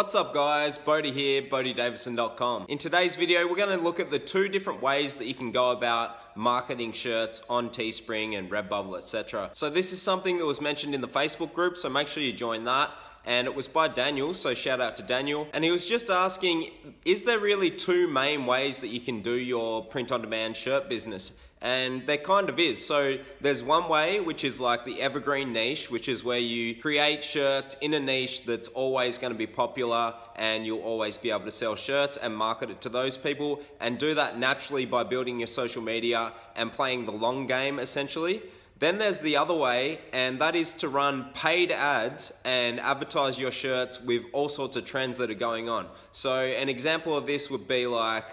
What's up guys, Bodie here, BodieDavison.com. In today's video, we're gonna look at the two different ways that you can go about marketing shirts on Teespring and Redbubble, etc. So this is something that was mentioned in the Facebook group, so make sure you join that. And it was by Daniel, so shout out to Daniel. And he was just asking, is there really two main ways that you can do your print-on-demand shirt business? And there kind of is. So there's one way, which is like the evergreen niche, which is where you create shirts in a niche that's always going to be popular and you'll always be able to sell shirts and market it to those people, and do that naturally by building your social media and playing the long game essentially. Then there's the other way, and that is to run paid ads and advertise your shirts with all sorts of trends that are going on. So an example of this would be like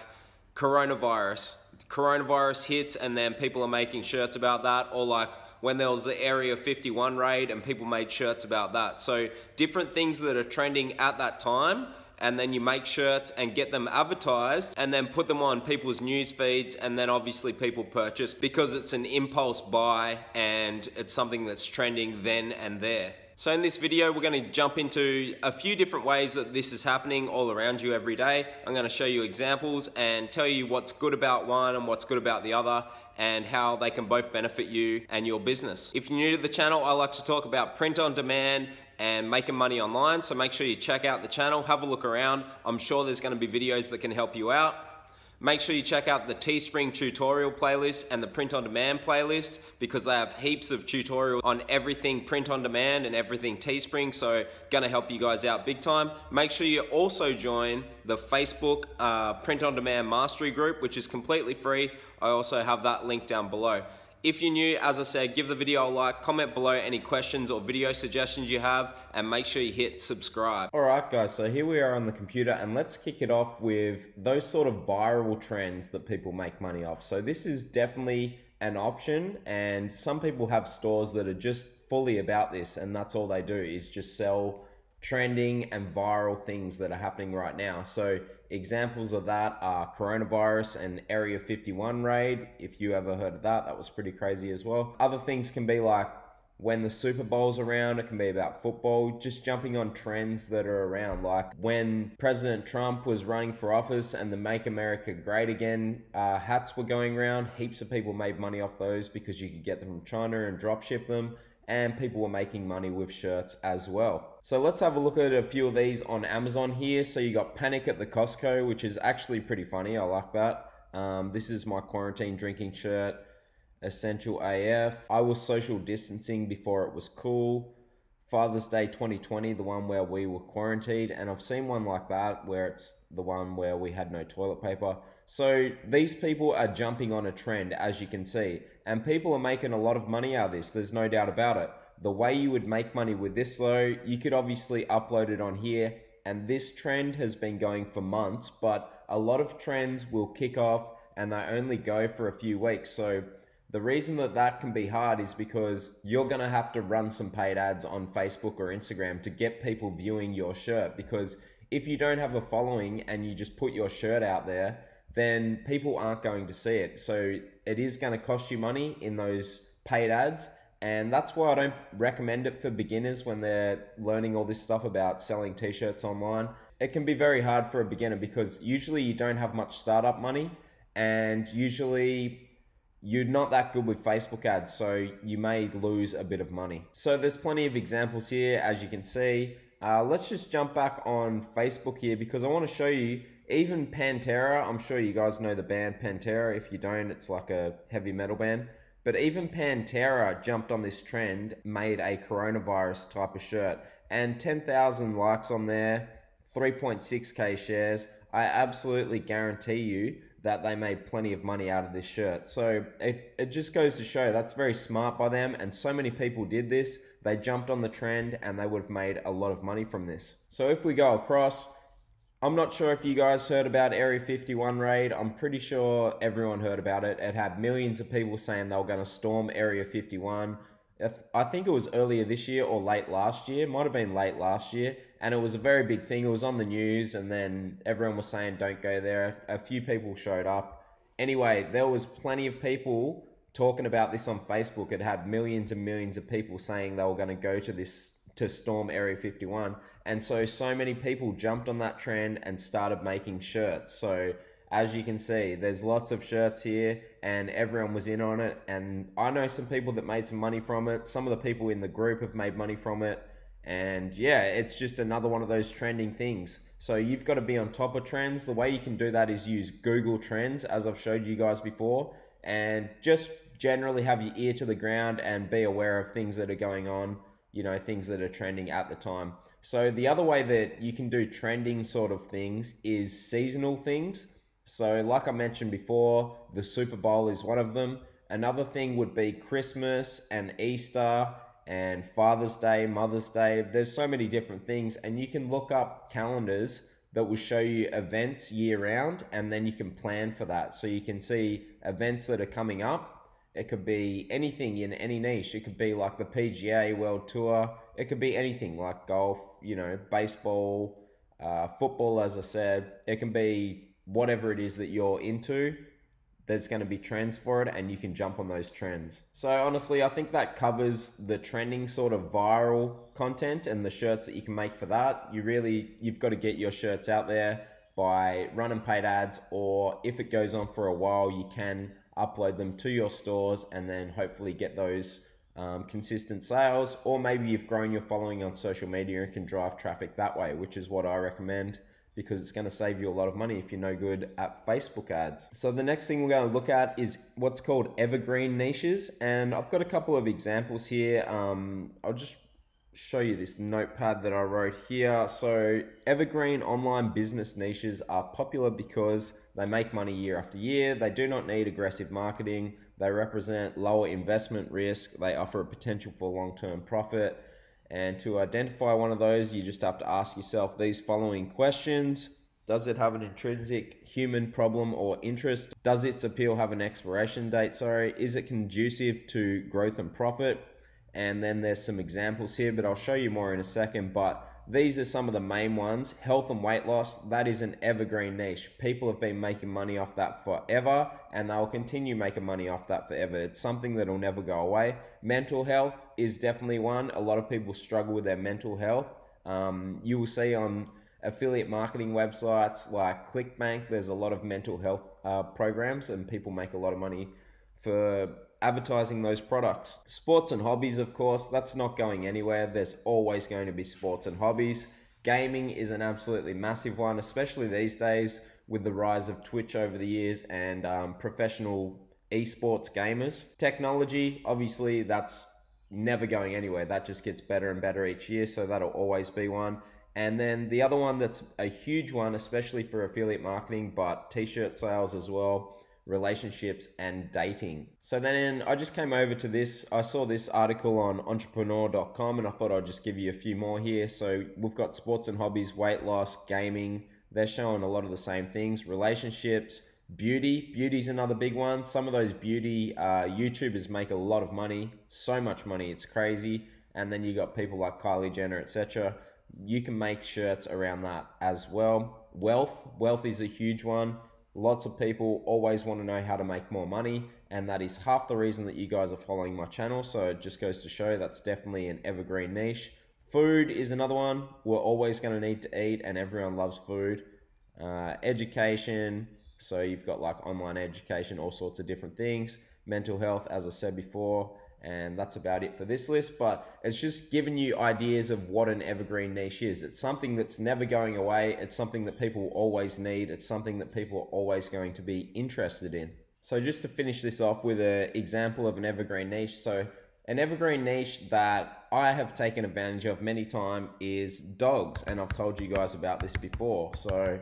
coronavirus. Coronavirus hits and then people are making shirts about that, or like when there was the Area 51 raid and people made shirts about that. So different things that are trending at that time, and then you make shirts and get them advertised and then put them on people's news feeds, and then obviously people purchase because it's an impulse buy and it's something that's trending then and there. So in this video, we're gonna jump into a few different ways that this is happening all around you every day. I'm gonna show you examples and tell you what's good about one and what's good about the other, and how they can both benefit you and your business. If you're new to the channel, I like to talk about print on demand and making money online, so make sure you check out the channel, have a look around. I'm sure there's gonna be videos that can help you out. Make sure you check out the Teespring tutorial playlist and the print on demand playlist, because they have heaps of tutorials on everything print on demand and everything Teespring, so gonna help you guys out big time. Make sure you also join the Facebook print on demand mastery group, which is completely free. I also have that link down below. If you're new, as I said, give the video a like, comment below any questions or video suggestions you have, and make sure you hit subscribe. All right guys, so here we are on the computer, and let's kick it off with those sort of viral trends that people make money off. So this is definitely an option, and some people have stores that are just fully about this, and that's all they do is just sell trending and viral things that are happening right now. So examples of that are coronavirus and Area 51 raid. If you ever heard of that, that was pretty crazy as well. Other things can be like when the Super Bowl's around, it can be about football, just jumping on trends that are around. Like when President Trump was running for office and the Make America Great Again hats were going around, heaps of people made money off those because you could get them from China and drop ship them, and people were making money with shirts as well. So let's have a look at a few of these on Amazon here. So you got Panic at the Costco, which is actually pretty funny, I like that. This is my quarantine drinking shirt, Essential AF. I was social distancing before it was cool. Father's Day 2020, the one where we were quarantined, and I've seen one like that where it's the one where we had no toilet paper. So these people are jumping on a trend, as you can see, and people are making a lot of money out of this. There's no doubt about it. The way you would make money with this though, you could obviously upload it on here, and this trend has been going for months, but a lot of trends will kick off and they only go for a few weeks. So the reason that that can be hard is because you're gonna have to run some paid ads on Facebook or Instagram to get people viewing your shirt, because if you don't have a following and you just put your shirt out there, then people aren't going to see it. So it is gonna cost you money in those paid ads, and that's why I don't recommend it for beginners when they're learning all this stuff about selling t-shirts online. It can be very hard for a beginner because usually you don't have much startup money, and usually you're not that good with Facebook ads, so you may lose a bit of money. So there's plenty of examples here, as you can see. Let's just jump back on Facebook here, because I want to show you even Pantera. I'm sure you guys know the band Pantera. If you don't, it's like a heavy metal band. But even Pantera jumped on this trend, made a coronavirus type of shirt, and 10,000 likes on there, 3.6K shares. I absolutely guarantee you that they made plenty of money out of this shirt. So it just goes to show that's very smart by them, and so many people did this. They jumped on the trend and they would have made a lot of money from this. So if we go across, I'm not sure if you guys heard about Area 51 raid. I'm pretty sure everyone heard about it. It had millions of people saying they were gonna storm Area 51. I think it was earlier this year or late last year, might've been late last year. And it was a very big thing. It was on the news, and then everyone was saying, don't go there. A few people showed up. Anyway, there was plenty of people talking about this on Facebook. It had millions and millions of people saying they were gonna go to this to storm Area 51. And so many people jumped on that trend and started making shirts. So as you can see, there's lots of shirts here and everyone was in on it. And I know some people that made some money from it. Some of the people in the group have made money from it. And yeah, it's just another one of those trending things. So you've got to be on top of trends. The way you can do that is use Google Trends, as I've showed you guys before, and just generally have your ear to the ground and be aware of things that are going on, you know, things that are trending at the time. So the other way that you can do trending sort of things is seasonal things. So like I mentioned before, the Super Bowl is one of them. Another thing would be Christmas and Easter and Father's Day, Mother's Day. There's so many different things, and you can look up calendars that will show you events year round, and then you can plan for that. So you can see events that are coming up. It could be anything in any niche. It could be like the PGA World Tour. It could be anything like golf, you know, baseball, football, as I said. It can be whatever it is that you're into. There's going to be trends for it, and you can jump on those trends. So honestly, I think that covers the trending sort of viral content and the shirts that you can make for that. You've got to get your shirts out there by running paid ads, or if it goes on for a while, you can upload them to your stores and then hopefully get those consistent sales. Or maybe you've grown your following on social media and can drive traffic that way, which is what I recommend, because it's going to save you a lot of money if you're no good at Facebook ads. So the next thing we're going to look at is what's called evergreen niches. And I've got a couple of examples here. I'll just show you this notepad that I wrote here. So evergreen online business niches are popular because they make money year after year. They do not need aggressive marketing. They represent lower investment risk. They offer a potential for long-term profit. And to identify one of those, you just have to ask yourself these following questions. Does it have an intrinsic human problem or interest? Does its appeal have an expiration date? Is it conducive to growth and profit? And then there's some examples here, but I'll show you more in a second. But these are some of the main ones. Health and weight loss, that is an evergreen niche. People have been making money off that forever, and they'll continue making money off that forever. It's something that'll never go away. Mental health is definitely one. A lot of people struggle with their mental health. You will see on affiliate marketing websites like ClickBank, there's a lot of mental health programs, and people make a lot of money for advertising those products. Sports and hobbies, of course, that's not going anywhere. There's always going to be sports and hobbies. Gaming is an absolutely massive one, especially these days with the rise of Twitch over the years and professional esports gamers. Technology, obviously, that's never going anywhere. That just gets better and better each year, so that'll always be one. And then the other one that's a huge one, especially for affiliate marketing, but t-shirt sales as well, relationships and dating. So then I just came over to this. I saw this article on entrepreneur.com and I thought I'd just give you a few more here. So we've got sports and hobbies, weight loss, gaming. They're showing a lot of the same things. Relationships, beauty. Beauty's another big one. Some of those beauty YouTubers make a lot of money, so much money, it's crazy. And then you got people like Kylie Jenner, etc. You can make shirts around that as well. Wealth. Wealth is a huge one. Lots of people always want to know how to make more money, and that is half the reason that you guys are following my channel. So it just goes to show that's definitely an evergreen niche. Food is another one. We're always going to need to eat, and everyone loves food. Education. So you've got like online education, all sorts of different things. Mental health, as I said before. And that's about it for this list, but it's just giving you ideas of what an evergreen niche is. It's something that's never going away. It's something that people always need. It's something that people are always going to be interested in. So just to finish this off with an example of an evergreen niche. So an evergreen niche that I have taken advantage of many times is dogs. And I've told you guys about this before. So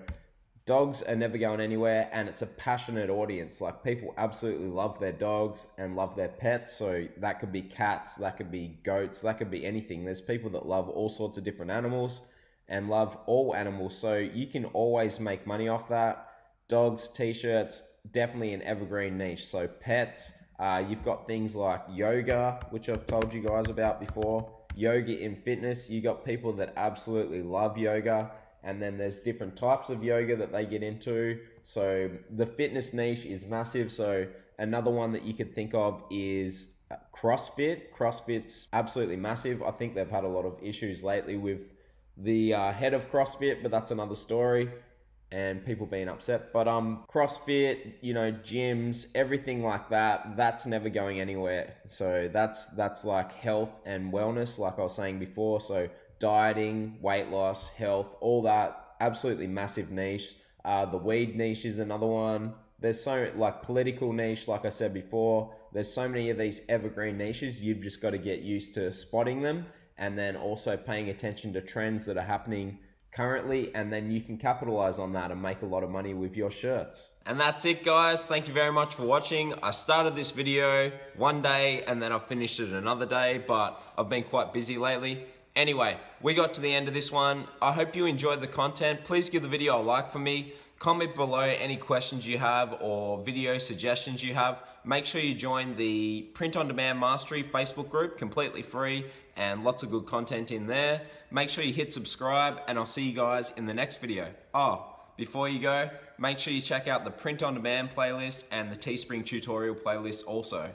dogs are never going anywhere, and it's a passionate audience. Like, people absolutely love their dogs and love their pets. So that could be cats, that could be goats, that could be anything. There's people that love all sorts of different animals and love all animals. So you can always make money off that. Dogs, t-shirts, definitely an evergreen niche. So pets, you've got things like yoga, which I've told you guys about before. Yoga in fitness, you got people that absolutely love yoga. And then there's different types of yoga that they get into. So the fitness niche is massive. So another one that you could think of is CrossFit. CrossFit's absolutely massive. I think they've had a lot of issues lately with the head of CrossFit, but that's another story, and people being upset. But CrossFit, you know, gyms, everything like that, that's never going anywhere. So that's like health and wellness, like I was saying before. So dieting, weight loss, health, all that, absolutely massive niche. The weed niche is another one. There's so, like, political niche, like I said before, there's so many of these evergreen niches. You've just got to get used to spotting them, and then also paying attention to trends that are happening currently, and then you can capitalize on that and make a lot of money with your shirts. And that's it, guys. Thank you very much for watching. I started this video one day and then I finished it another day, but I've been quite busy lately. Anyway, we got to the end of this one. I hope you enjoyed the content. Please give the video a like for me. Comment below any questions you have or video suggestions you have. Make sure you join the Print On Demand Mastery Facebook group, completely free, and lots of good content in there. Make sure you hit subscribe, and I'll see you guys in the next video. Oh, before you go, make sure you check out the Print On Demand playlist and the Teespring tutorial playlist also.